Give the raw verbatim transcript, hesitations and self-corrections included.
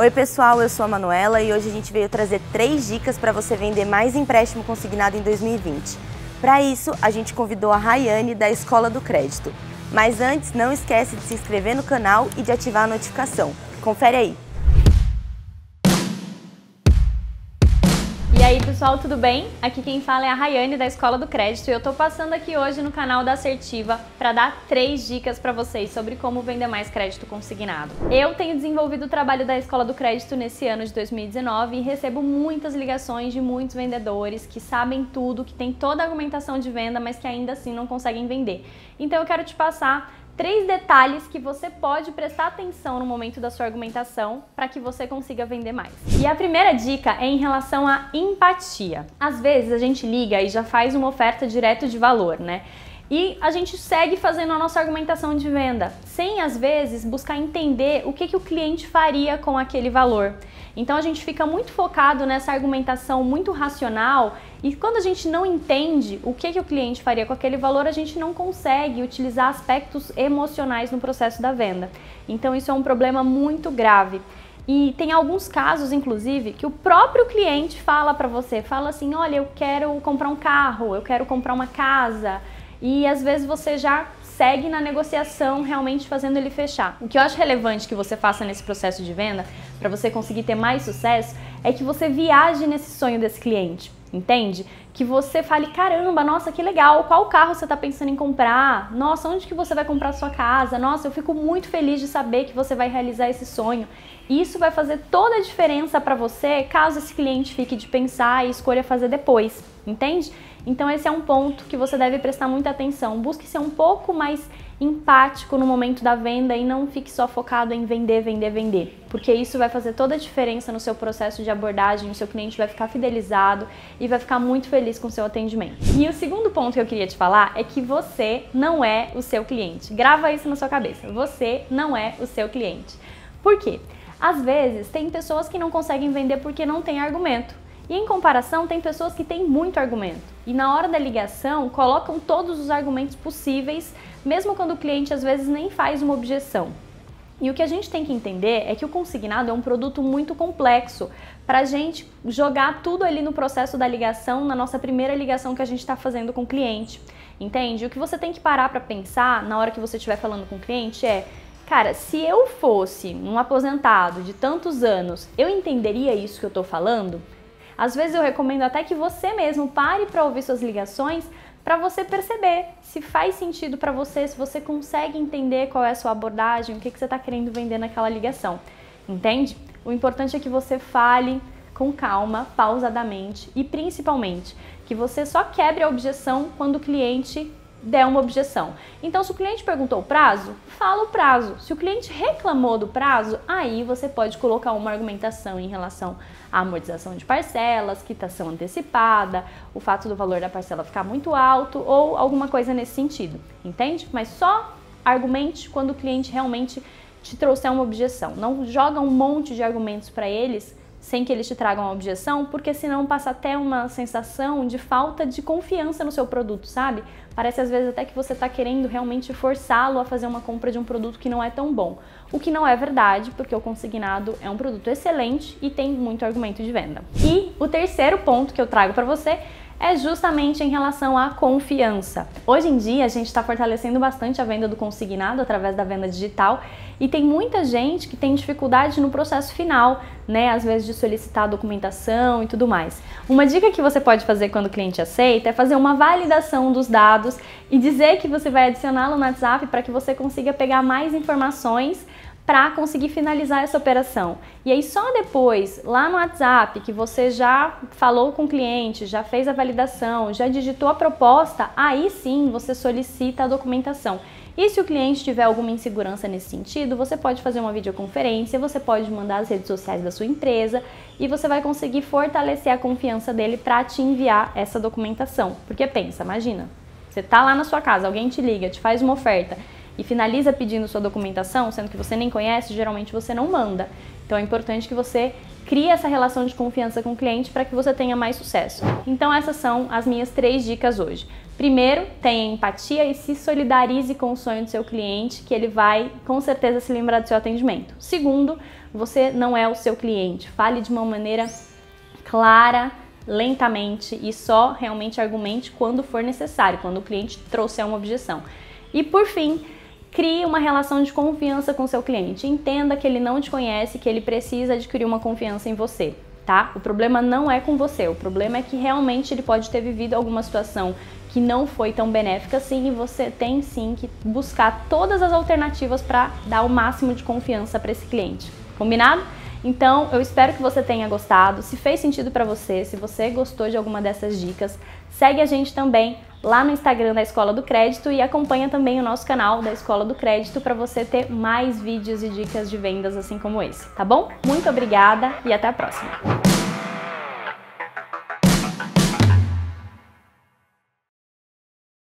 Oi pessoal, eu sou a Manuela e hoje a gente veio trazer três dicas para você vender mais empréstimo consignado em dois mil e vinte. Para isso, a gente convidou a Rayane da Escola do Crédito. Mas antes, não esquece de se inscrever no canal e de ativar a notificação. Confere aí! E aí pessoal, tudo bem? Aqui quem fala é a Rayane da Escola do Crédito e eu tô passando aqui hoje no canal da Assertiva para dar três dicas para vocês sobre como vender mais crédito consignado. Eu tenho desenvolvido o trabalho da Escola do Crédito nesse ano de dois mil e dezenove e recebo muitas ligações de muitos vendedores que sabem tudo, que tem toda a argumentação de venda, mas que ainda assim não conseguem vender. Então eu quero te passar três detalhes que você pode prestar atenção no momento da sua argumentação para que você consiga vender mais. E a primeira dica é em relação à empatia. Às vezes a gente liga e já faz uma oferta direto de valor, né? E a gente segue fazendo a nossa argumentação de venda, sem às vezes buscar entender o que, que o cliente faria com aquele valor. Então a gente fica muito focado nessa argumentação muito racional e quando a gente não entende o que, que o cliente faria com aquele valor, a gente não consegue utilizar aspectos emocionais no processo da venda. Então isso é um problema muito grave. E tem alguns casos, inclusive, que o próprio cliente fala para você, fala assim, olha, eu quero comprar um carro, eu quero comprar uma casa. E às vezes você já segue na negociação realmente fazendo ele fechar. O que eu acho relevante que você faça nesse processo de venda, para você conseguir ter mais sucesso, é que você viaje nesse sonho desse cliente, entende? Que você fale, caramba, nossa, que legal, qual carro você está pensando em comprar? Nossa, onde que você vai comprar a sua casa? Nossa, eu fico muito feliz de saber que você vai realizar esse sonho. E isso vai fazer toda a diferença para você, caso esse cliente fique de pensar e escolha fazer depois, entende? Então esse é um ponto que você deve prestar muita atenção. Busque ser um pouco mais empático no momento da venda e não fique só focado em vender, vender, vender. Porque isso vai fazer toda a diferença no seu processo de abordagem, o seu cliente vai ficar fidelizado e vai ficar muito feliz com o seu atendimento. E o segundo ponto que eu queria te falar é que você não é o seu cliente. Grava isso na sua cabeça. Você não é o seu cliente. Por quê? Às vezes tem pessoas que não conseguem vender porque não tem argumento. E em comparação, tem pessoas que têm muito argumento e na hora da ligação colocam todos os argumentos possíveis, mesmo quando o cliente às vezes nem faz uma objeção. E o que a gente tem que entender é que o consignado é um produto muito complexo para a gente jogar tudo ali no processo da ligação, na nossa primeira ligação que a gente está fazendo com o cliente, entende? O que você tem que parar para pensar na hora que você estiver falando com o cliente é: cara, se eu fosse um aposentado de tantos anos, eu entenderia isso que eu estou falando? Às vezes eu recomendo até que você mesmo pare para ouvir suas ligações para você perceber se faz sentido para você, se você consegue entender qual é a sua abordagem, o que, que você está querendo vender naquela ligação, entende? O importante é que você fale com calma, pausadamente e principalmente que você só quebre a objeção quando o cliente der uma objeção. Então, se o cliente perguntou o prazo, fala o prazo. Se o cliente reclamou do prazo, aí você pode colocar uma argumentação em relação à amortização de parcelas, quitação antecipada, o fato do valor da parcela ficar muito alto ou alguma coisa nesse sentido, entende? Mas só argumente quando o cliente realmente te trouxer uma objeção. Não joga um monte de argumentos para eles sem que eles te tragam uma objeção, porque senão passa até uma sensação de falta de confiança no seu produto, sabe? Parece às vezes até que você está querendo realmente forçá-lo a fazer uma compra de um produto que não é tão bom. O que não é verdade, porque o consignado é um produto excelente e tem muito argumento de venda. E o terceiro ponto que eu trago para você é justamente em relação à confiança. Hoje em dia a gente está fortalecendo bastante a venda do consignado através da venda digital e tem muita gente que tem dificuldade no processo final, né? Às vezes de solicitar a documentação e tudo mais. Uma dica que você pode fazer quando o cliente aceita é fazer uma validação dos dados e dizer que você vai adicioná-lo no WhatsApp para que você consiga pegar mais informações para conseguir finalizar essa operação. E aí só depois, lá no WhatsApp, que você já falou com o cliente, já fez a validação, já digitou a proposta, aí sim você solicita a documentação. E se o cliente tiver alguma insegurança nesse sentido, você pode fazer uma videoconferência, você pode mandar as redes sociais da sua empresa e você vai conseguir fortalecer a confiança dele para te enviar essa documentação. Porque pensa, imagina, você tá lá na sua casa, alguém te liga, te faz uma oferta e finaliza pedindo sua documentação, sendo que você nem conhece, geralmente você não manda. Então é importante que você crie essa relação de confiança com o cliente para que você tenha mais sucesso. Então essas são as minhas três dicas hoje. Primeiro, tenha empatia e se solidarize com o sonho do seu cliente, que ele vai com certeza se lembrar do seu atendimento. Segundo, você não é o seu cliente. Fale de uma maneira clara, lentamente e só realmente argumente quando for necessário, quando o cliente trouxer uma objeção. E por fim, crie uma relação de confiança com seu cliente. Entenda que ele não te conhece, que ele precisa adquirir uma confiança em você, tá? O problema não é com você, o problema é que realmente ele pode ter vivido alguma situação que não foi tão benéfica assim e você tem sim que buscar todas as alternativas para dar o máximo de confiança para esse cliente. Combinado? Então, eu espero que você tenha gostado, se fez sentido para você, se você gostou de alguma dessas dicas, segue a gente também lá no Instagram da Escola do Crédito e acompanha também o nosso canal da Escola do Crédito para você ter mais vídeos e dicas de vendas assim como esse, tá bom? Muito obrigada e até a próxima!